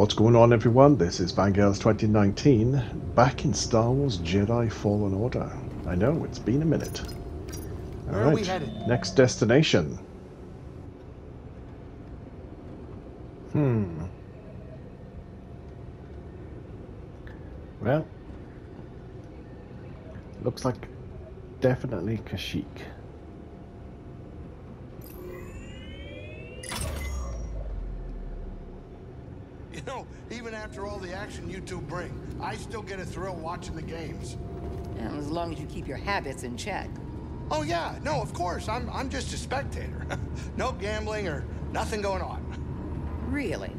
What's going on, everyone? This is Vangelis2019, back in Star Wars Jedi Fallen Order. I know, it's been a minute. Where are we headed? Next destination. Well, looks like definitely Kashyyyk. You know, even after all the action you two bring, I still get a thrill watching the games. Yeah, as long as you keep your habits in check. Oh yeah, no, of course. I'm just a spectator. No gambling or nothing going on. Really?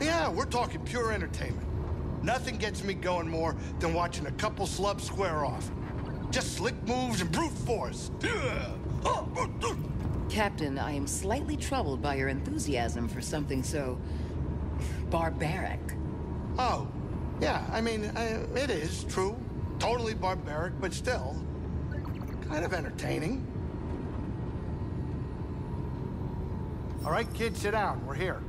Yeah, we're talking pure entertainment. Nothing gets me going more than watching a couple slubs square off. Just slick moves and brute force. Captain, I am slightly troubled by your enthusiasm for something so barbaric. Oh, yeah, I mean, it is true. Totally barbaric, but still kind of entertaining. All right, kid, sit down. We're here.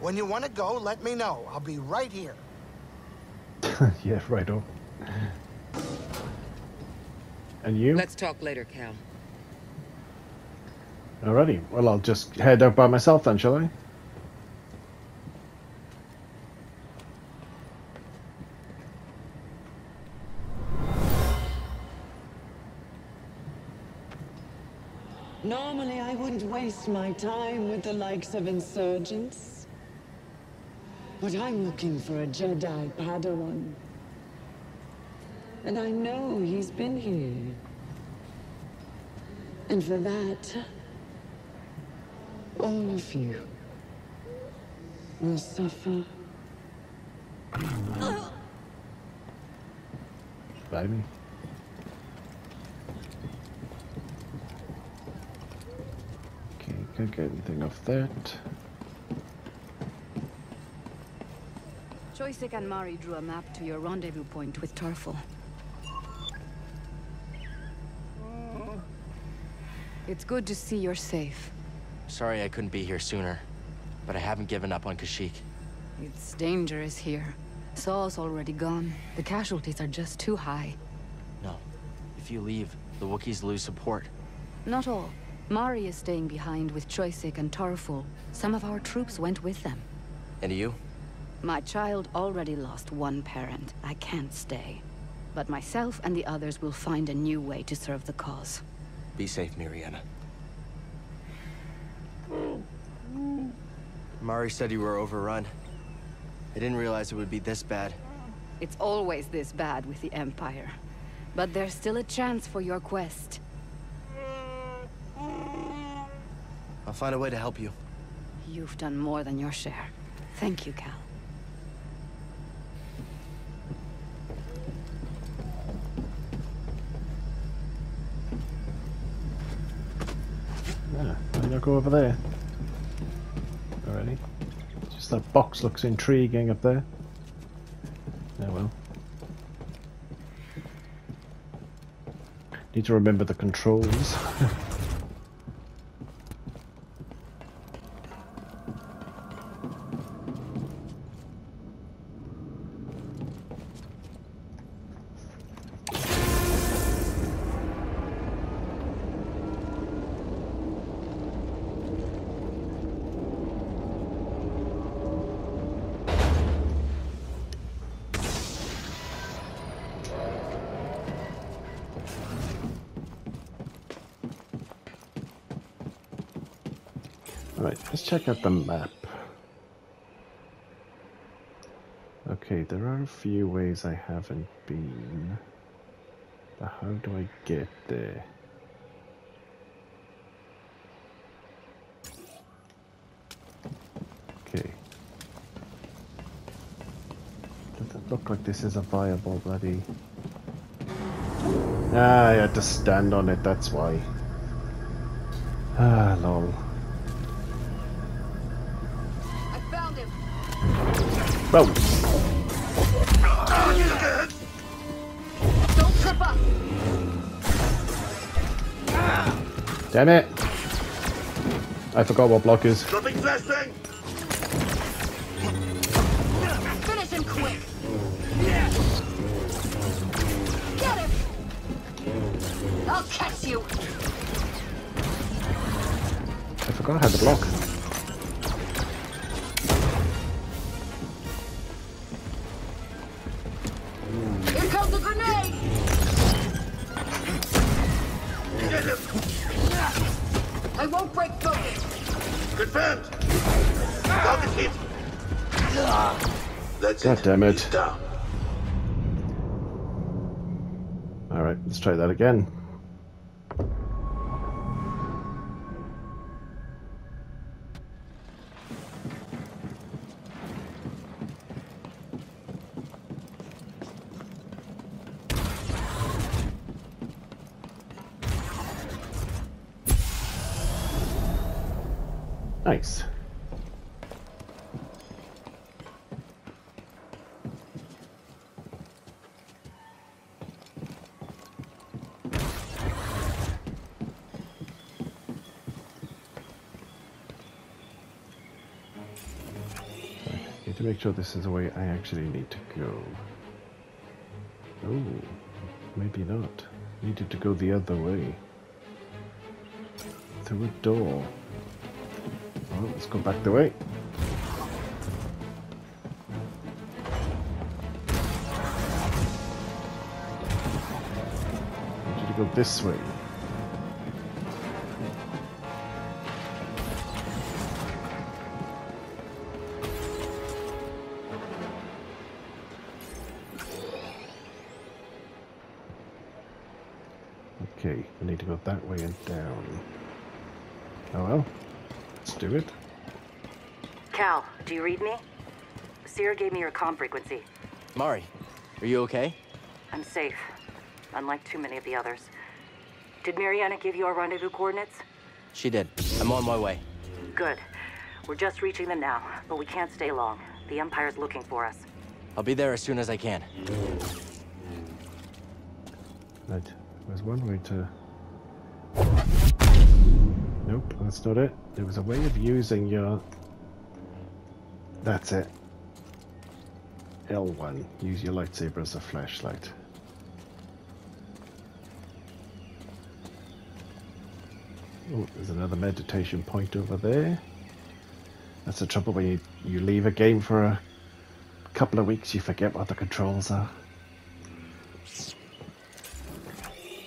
When you want to go, let me know. I'll be right here. Yeah, right on. And you? Let's talk later, Cal. Alrighty. Well, I'll just head out by myself then, shall I? Normally, I wouldn't waste my time with the likes of insurgents. But I'm looking for a Jedi Padawan. And I know he's been here. And for that, all of you will suffer. By me. Okay, can't get anything off that. Choyyssyk and Mari drew a map to your rendezvous point with Tarfful. It's good to see you're safe. Sorry I couldn't be here sooner, but I haven't given up on Kashyyyk. It's dangerous here. Saw's already gone. The casualties are just too high. No. If you leave, the Wookiees lose support. Not all. Mari is staying behind with Choyyssyk and Tarfful. Some of our troops went with them. And you? My child already lost one parent. I can't stay. But myself and the others will find a new way to serve the cause. Be safe, Marianna. Mari said you were overrun. I didn't realize it would be this bad. It's always this bad with the Empire. But there's still a chance for your quest. I'll find a way to help you. You've done more than your share. Thank you, Cal. Go over there. Alrighty. Just that box looks intriguing up there. Oh well. Need to remember the controls. Right, let's check out the map. Okay, there are a few ways I haven't been, but how do I get there? Okay. Doesn't look like this is a viable bloody... Ah, I had to stand on it, that's why. Ah, lol. I found him! Whoa! Damn it! I forgot what block is. Dropping flashbang. Finish him quick. Get him! I'll catch you. I forgot how to block. God damn it. Alright, let's try that again. Nice. Make sure this is the way I actually need to go. Oh, maybe not. Needed to go the other way. Through a door. Well, let's go back the way. I need to go this way. That way and down. Oh well, let's do it. Cal, do you read me? Seer gave me your comm frequency. Mari, are you okay? I'm safe, unlike too many of the others. Did Marianna give you our rendezvous coordinates? She did. I'm on my way. Good. We're just reaching them now, but we can't stay long. The Empire's looking for us. I'll be there as soon as I can. Right. There's one way to... Nope, that's not it. There was a way of using your... That's it. L1. Use your lightsaber as a flashlight. Oh, there's another meditation point over there. That's the trouble when you leave a game for a couple of weeks, you forget what the controls are.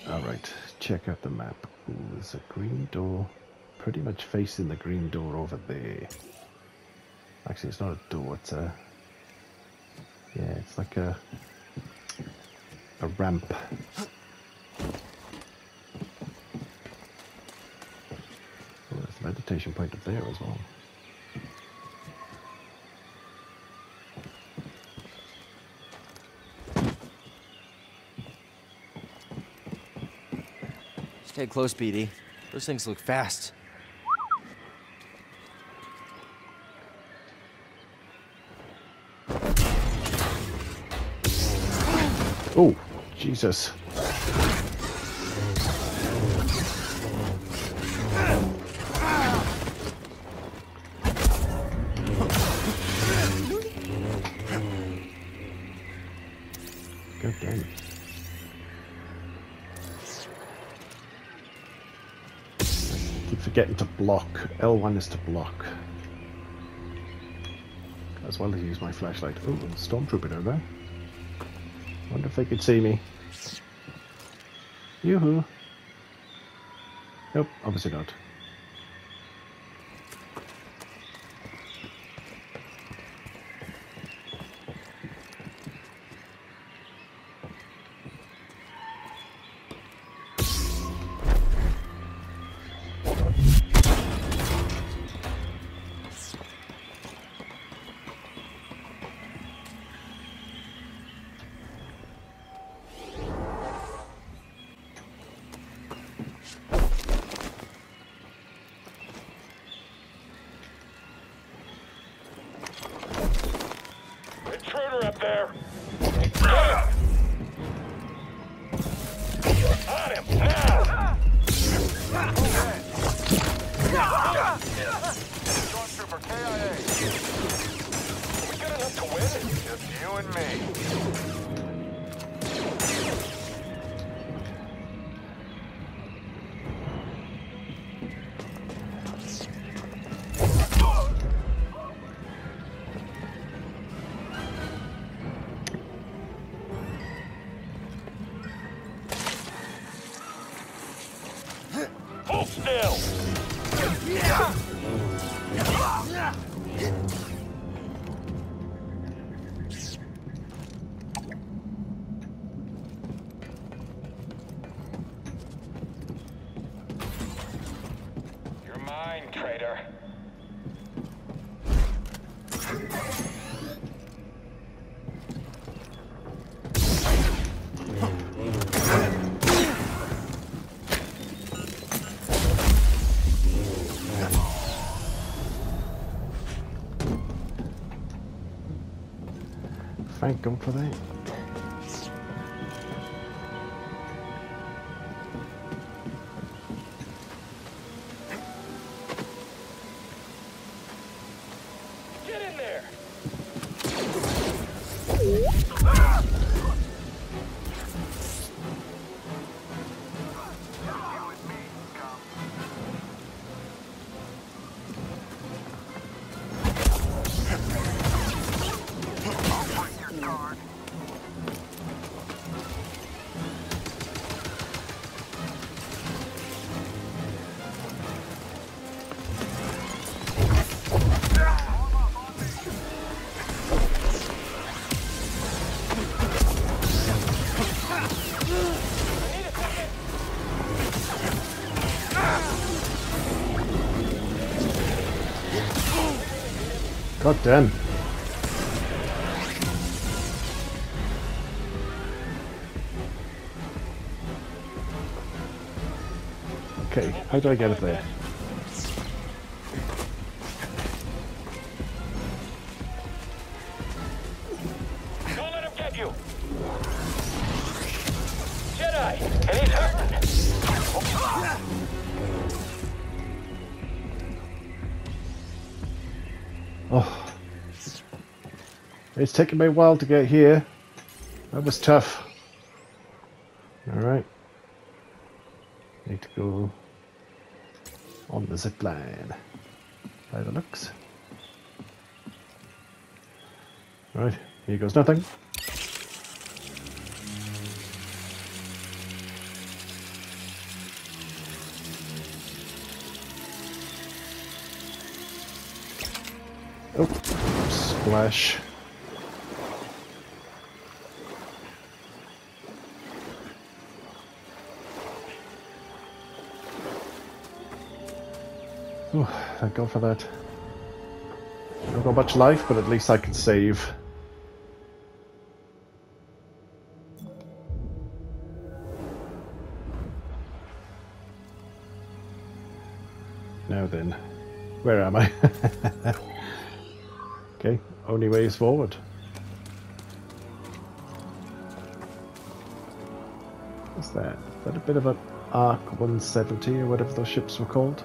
Alright, check out the map. Ooh, there's a green door. Pretty much facing the green door over there. Actually, it's not a door, it's a... Yeah, it's like a ramp. Oh, there's a meditation point up there as well. Stay close, BD. Those things look fast. Oh, Jesus. God damn it. I keep forgetting to block. L1 is to block. As well as use my flashlight. Oh, stormtrooper over there. Wonder if they could see me. Yoo-hoo. Nope, obviously not. up there? Ah! On him, now! Stormtrooper KIA. Are we good enough to win? Just you and me. Thank God for that. Get in there. Ah! God damn. Okay, how do I get it there? Don't let him get you! Jedi! And he's hurting! Oh, it's taken me a while to get here. That was tough. Alright. Need to go on the zip line by the looks. Alright, here goes nothing. Oh, splash. Oh, thank God for that. I don't got much life, but at least I can save. Now then, where am I? Okay, only way is forward. What's that? Is that a bit of an Arc 170 or whatever those ships were called?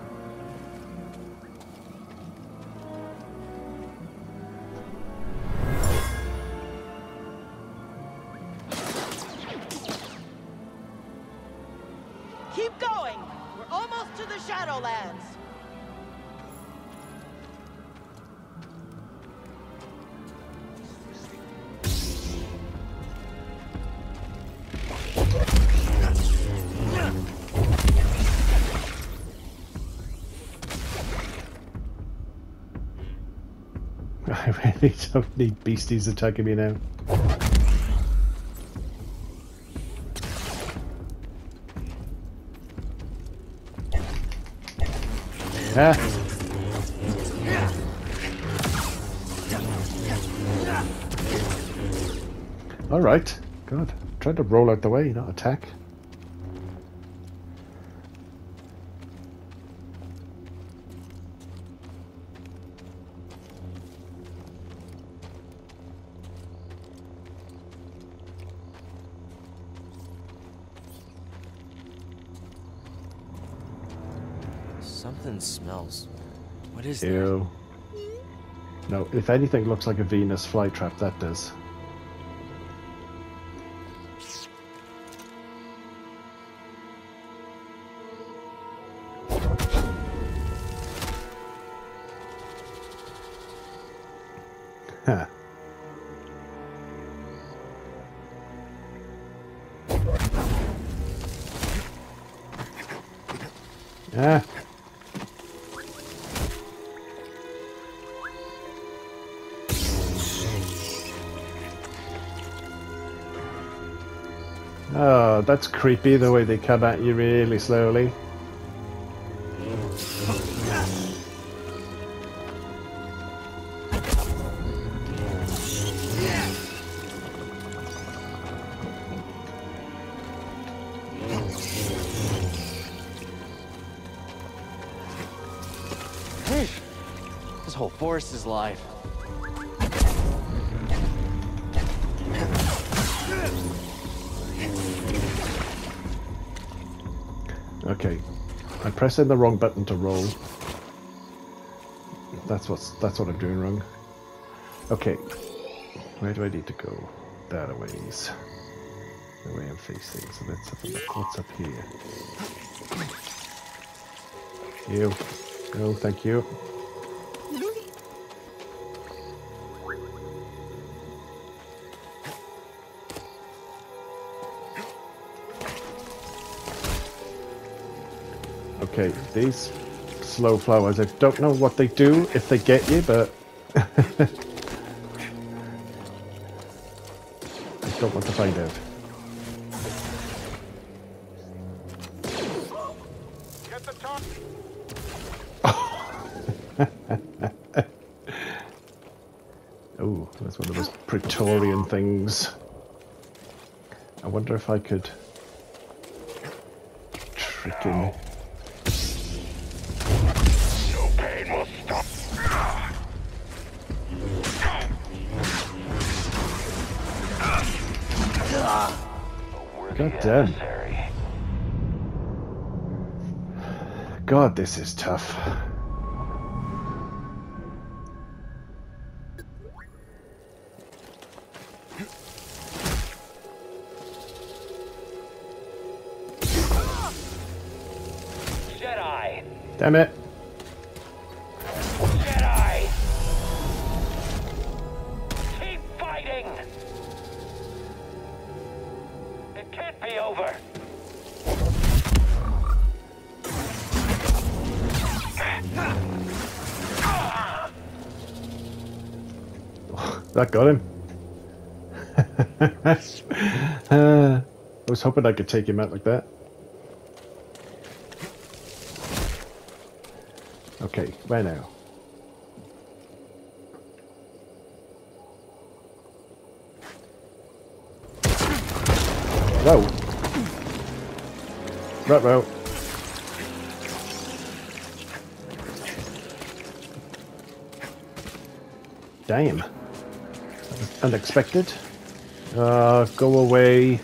Keep going! We're almost to the Shadowlands! I really don't need beasties attacking me now. Ah. All right, good. Try to roll out the way, not attack. Something smells. What is that? No, if anything looks like a Venus flytrap, that does. Huh. Ah. Oh, that's creepy, the way they come at you really slowly. This whole forest is live. Okay, I'm pressing the wrong button to roll. That's what I'm doing wrong. Okay, where do I need to go? That a ways. The way I'm facing. So let's have a look. What's up here? You. No, thank you. Okay, these slow flowers, I don't know what they do if they get you, but I don't want to find out. Get the top. Oh, that's one of those Praetorian things. I wonder if I could trick him. God damn. God, this is tough. Jedi. Damn it. Jedi. Keep fighting. It can't be over. Oh, that got him. I was hoping I could take him out like that. Okay, where now? Row. Right, row. Damn. That was unexpected. Go away.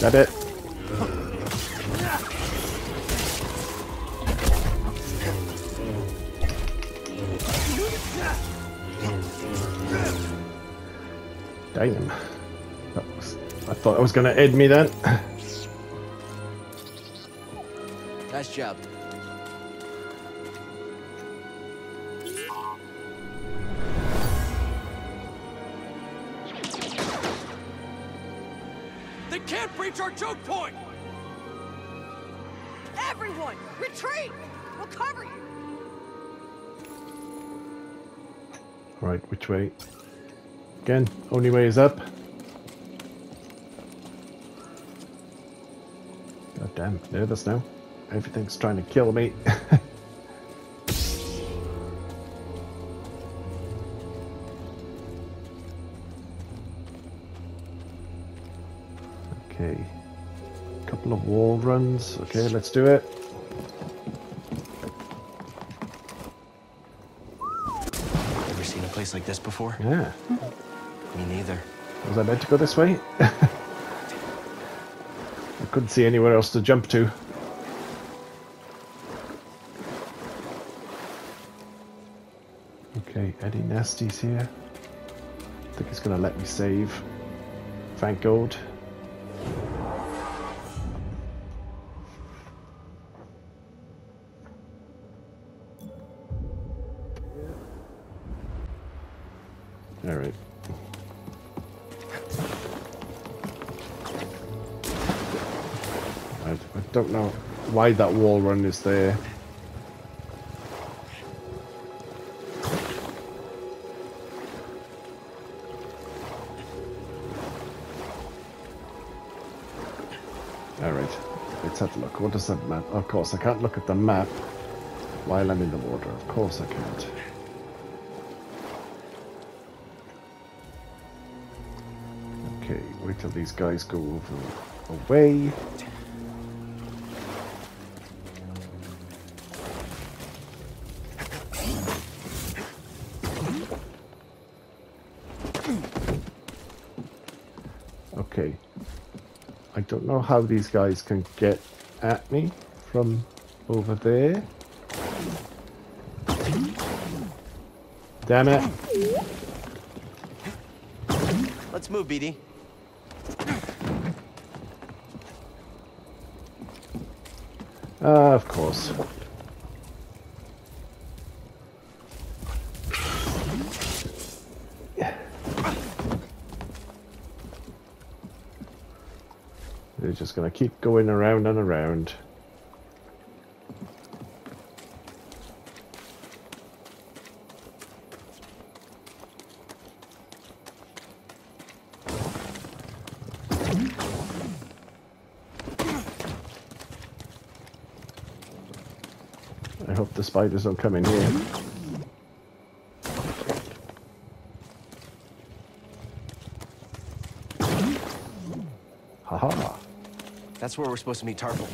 That it. Damn. That was, I thought it was going to end me then. Nice job. Can't breach our choke point! Everyone, retreat! We'll cover you! Right, which way? Again, only way is up. damn nervous now. Everything's trying to kill me. Okay. A couple of wall runs. Okay, let's do it. Ever seen a place like this before? Yeah. Me neither. Was I meant to go this way? I couldn't see anywhere else to jump to. Okay, Eddie Nasty's here. I think he's going to let me save. Thank God. Alright. I don't know why that wall run is there. Alright, let's have a look. What does that map? Of course, I can't look at the map while I'm in the water. Of course I can't. Okay, wait till these guys go over away. Okay, I don't know how these guys can get at me from over there. Damn it. Let's move, BD. Of course. Yeah. They're just going to keep going around and around. I hope the spiders don't come in here. Haha. That's where we're supposed to meet Tarfful.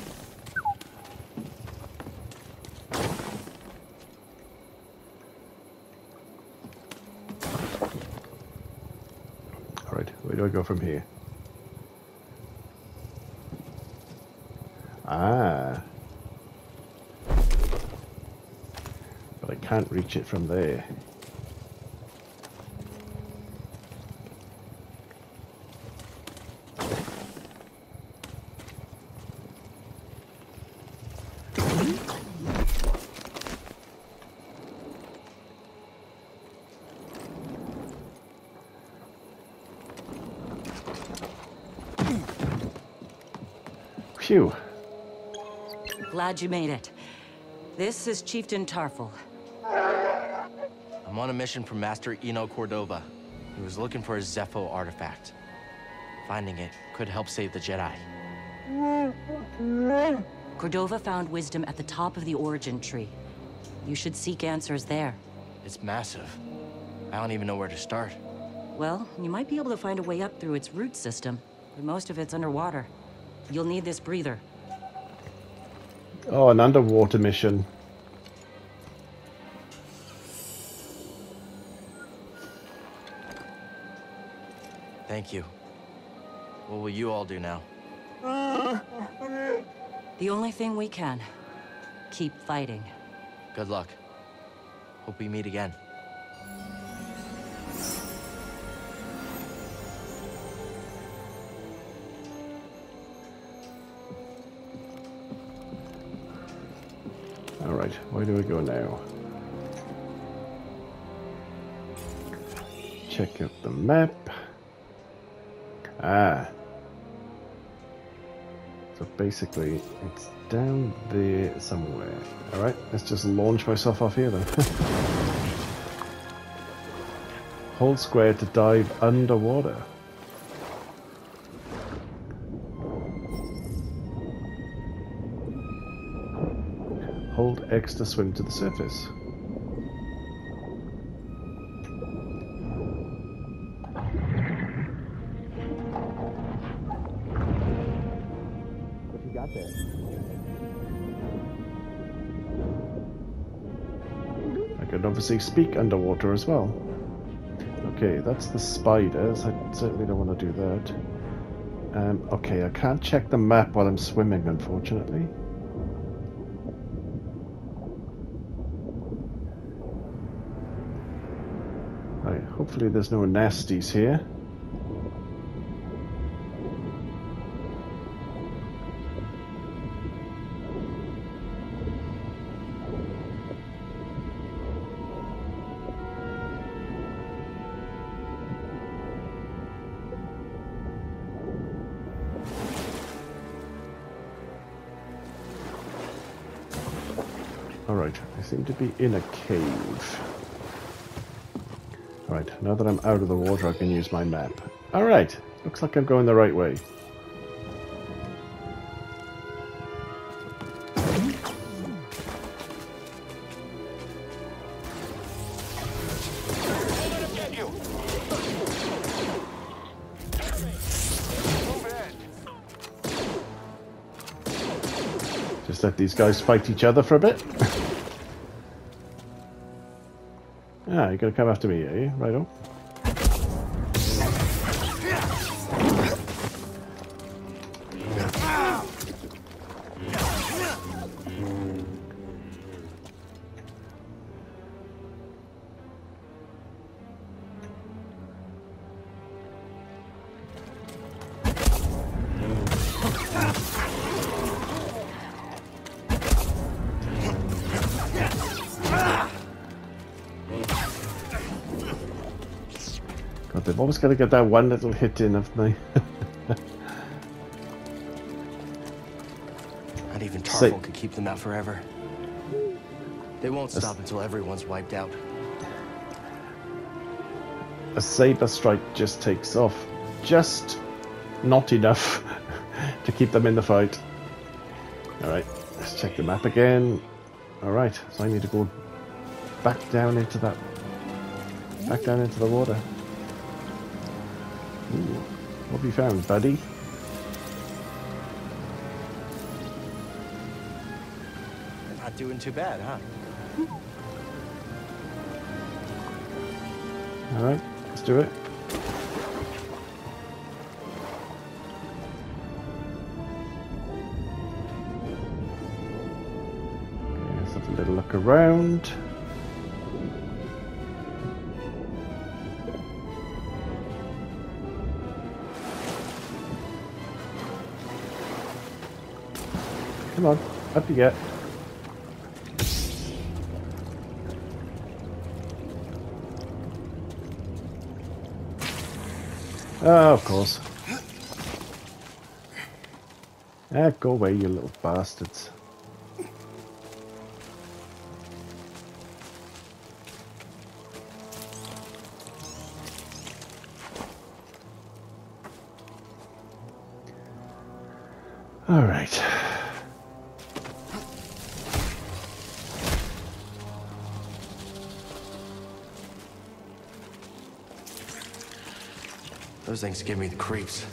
Alright, where do I go from here? Ah. Can't reach it from there. Phew. Glad you made it. This is Chieftain Tarfful. I'm on a mission from Master Eno Cordova, who was looking for a Zeffo artifact. Finding it could help save the Jedi. Cordova found wisdom at the top of the origin tree. You should seek answers there. It's massive. I don't even know where to start. Well, you might be able to find a way up through its root system, but most of it's underwater. You'll need this breather. Oh, an underwater mission. Thank you. What will you all do now? The only thing we can. Keep fighting. Good luck. Hope we meet again. All right, where do we go now? Check out the map. Ah. So basically, it's down there somewhere. Alright, let's just launch myself off here then. Hold square to dive underwater. hold X to swim to the surface. What you got there? I could obviously speak underwater as well. Okay, that's the spiders. I certainly don't want to do that. Okay, I can't check the map while I'm swimming, unfortunately. Right, hopefully there's no nasties here. Seem to be in a cave. Alright, now that I'm out of the water I can use my map. Alright, looks like I'm going the right way. Just let these guys fight each other for a bit. Ah, you're gonna come after me, eh? Right on. I've always got to get that one little hit in, haven't I? Not even Tarfful could keep them out forever. They won't stop until everyone's wiped out. A saber strike just takes off. Just not enough to keep them in the fight. Alright, let's check the map again. Alright, so I need to go back down into that. Back down into the water. Ooh, what have you found, buddy? They're not doing too bad, huh? Alright, let's do it. Okay, let's have a little look around. Come on, up you get. Oh, of course. Ah, go away, you little bastards. All right. Those things give me the creeps.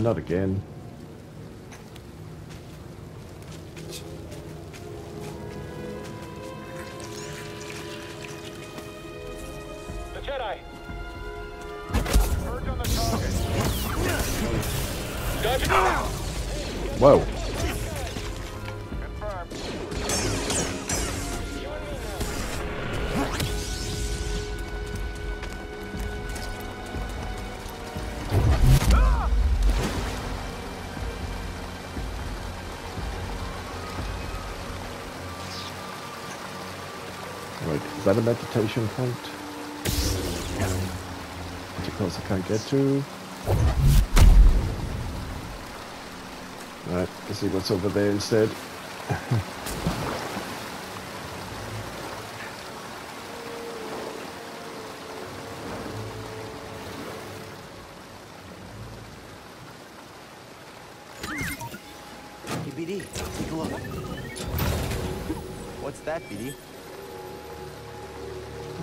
Not again. The Jedi! Urge on the target. Whoa. Is that a meditation point? Which of course I can't get to. Right, let's see what's over there instead. Take a look. What's that, BD?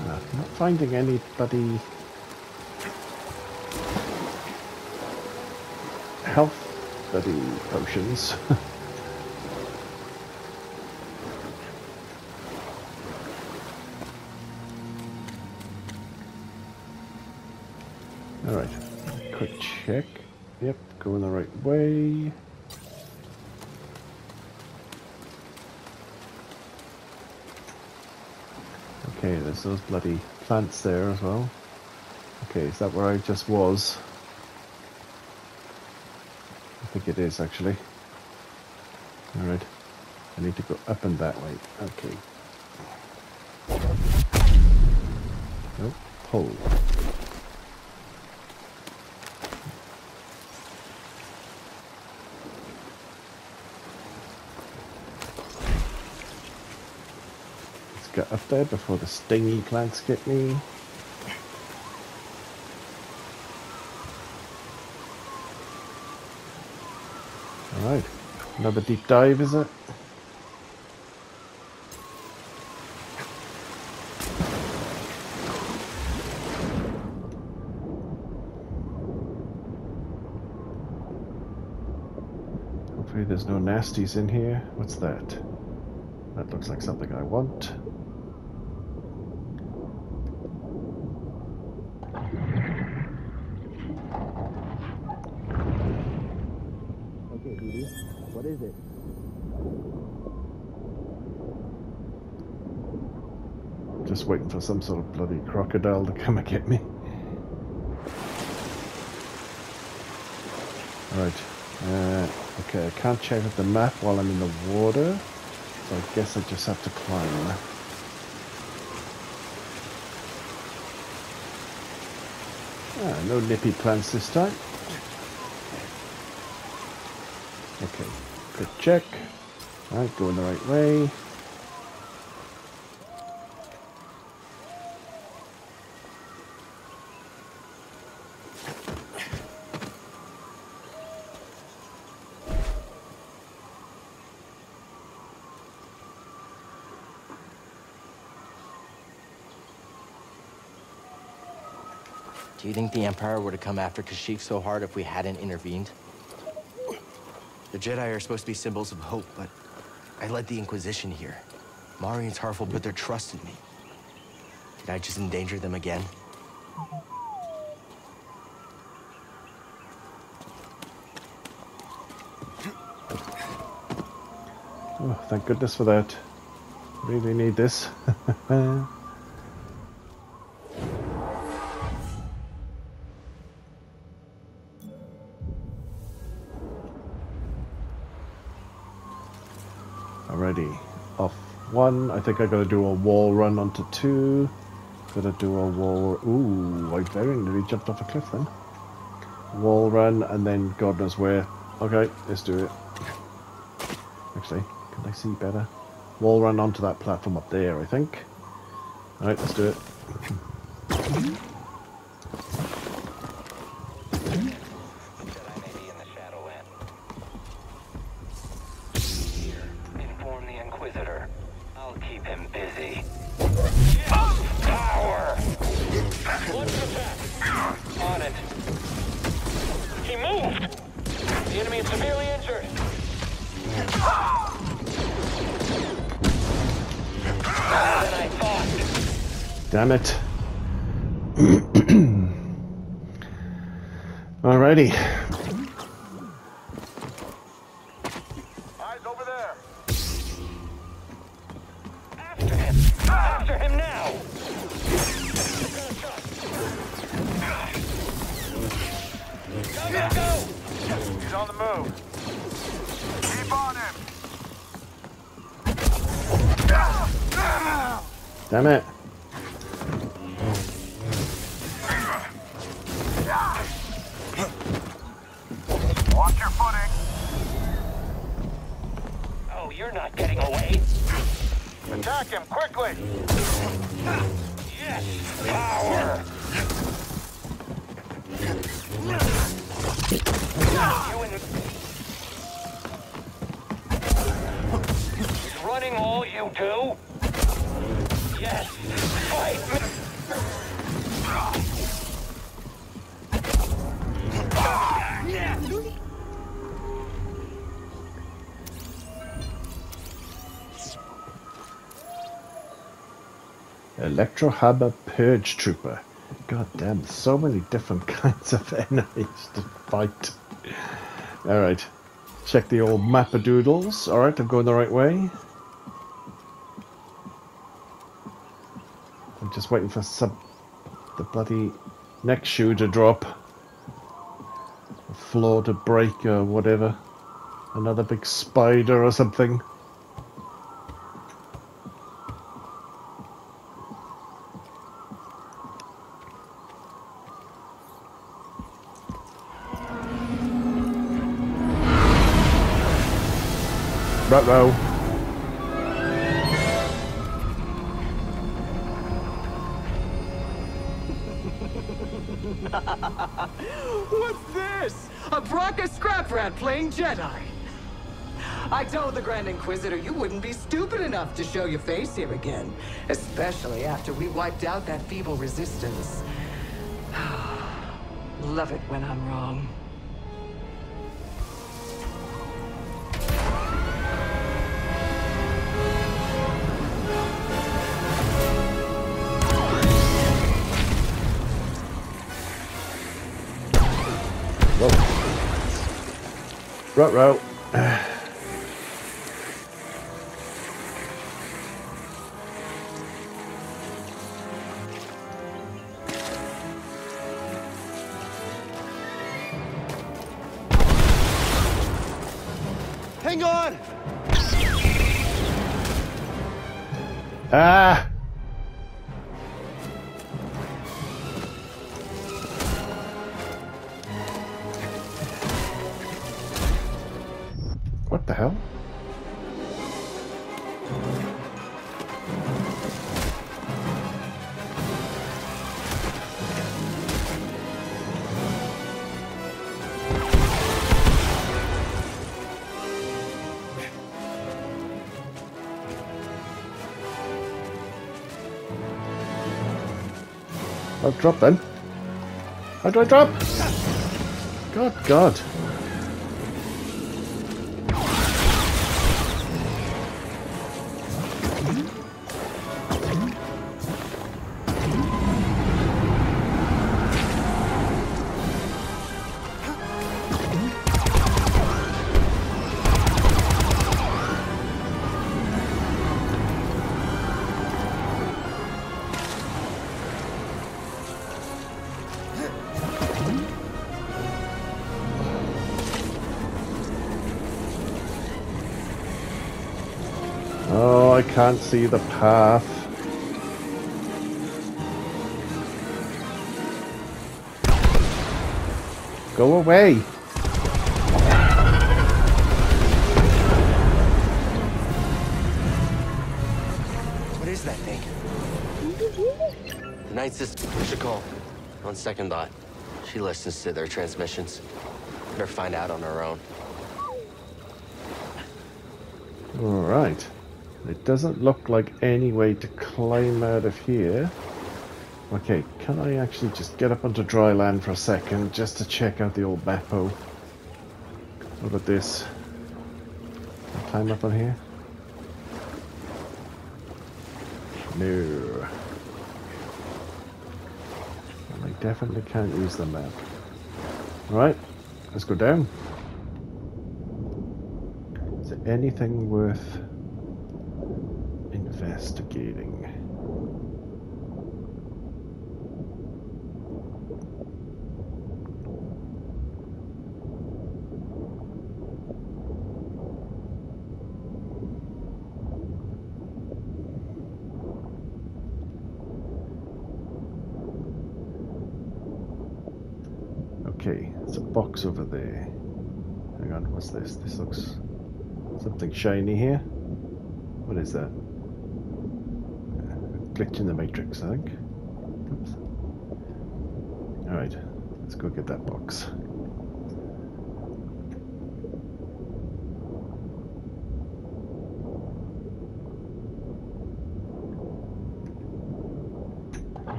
I'm not finding anybody. Health buddy potions. All right, quick check. Yep, going the right way. Okay, there's those bloody plants there as well. Okay, is that where I just was? I think it is, actually. All right, I need to go up and that way. Okay. Nope, hold. Get up there before the stingy plants get me. All right, another deep dive, is it? Hopefully there's no nasties in here. What's that? That looks like something I want. Just waiting for some sort of bloody crocodile to come and get me. Right. Okay, I can't check out the map while I'm in the water, so I guess I just have to climb. Ah, no nippy plants this time. Okay, good check. Alright, going the right way. Do you think the Empire would have come after Kashyyyk so hard if we hadn't intervened? The Jedi are supposed to be symbols of hope, but I led the Inquisition here. Mari and Tarfful put their trust in me. Did I just endanger them again? Oh, thank goodness for that. Really need this. Already off one. I think I gotta do a wall run onto two. Gotta do a wall. Ooh, I very nearly jumped off a cliff then. Wall run and then God knows where. Okay, let's do it. Actually, can I see better? Wall run onto that platform up there, I think. Alright, let's do it. Damn it. Alrighty. Eyes over there. After him. After him now. Go, go, go. He's on the move. Keep on him. Damn it. You're not getting away. Attack him quickly. Yes, power. You and running all you do? Yes, fight me! Electro Harbor Purge Trooper. God damn, so many different kinds of enemies to fight. Alright, check the old map-a-doodles. Alright, I'm going the right way. I'm just waiting for the bloody neck shoe to drop. The floor to break or whatever. Another big spider or something. Ruh-roh. What's this? A Bracca scrap rat playing Jedi. I told the Grand Inquisitor you wouldn't be stupid enough to show your face here again, especially after we wiped out that feeble resistance. Love it when I'm wrong. Ruh-roh. Hang on. Ah. What the hell? I'll drop then. How do I drop? God. Can't see the path. Go away. What is that thing? The Night Sister, Chacol. On second thought, she listens to their transmissions. Let her find out on her own. All right. It doesn't look like any way to climb out of here. Okay, can I actually just get up onto dry land for a second just to check out the old Beppo? Look at this. Can I climb up on here? No. I definitely can't use the map. Alright, let's go down. Is there anything worth investigating? Okay, it's a box over there. Hang on, what's this? This looks something shiny here. What is that? Glitch in the matrix, I think. Oops. All right, let's go get that box.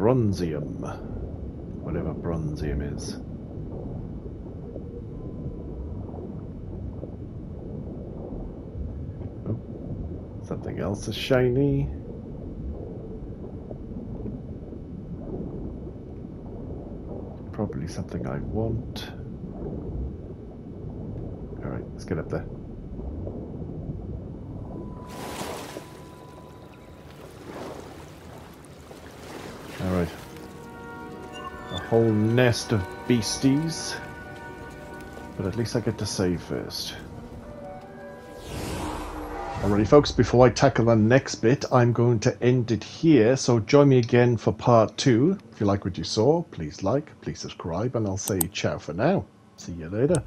Bronzium. Whatever Bronzium is. Oh, something else is shiny. Probably something I want. Alright, let's get up there. Alright. A whole nest of beasties. But at least I get to save first. Alrighty folks, before I tackle the next bit, I'm going to end it here, so join me again for part 2. If you like what you saw, please like, please subscribe, and I'll say ciao for now. See you later.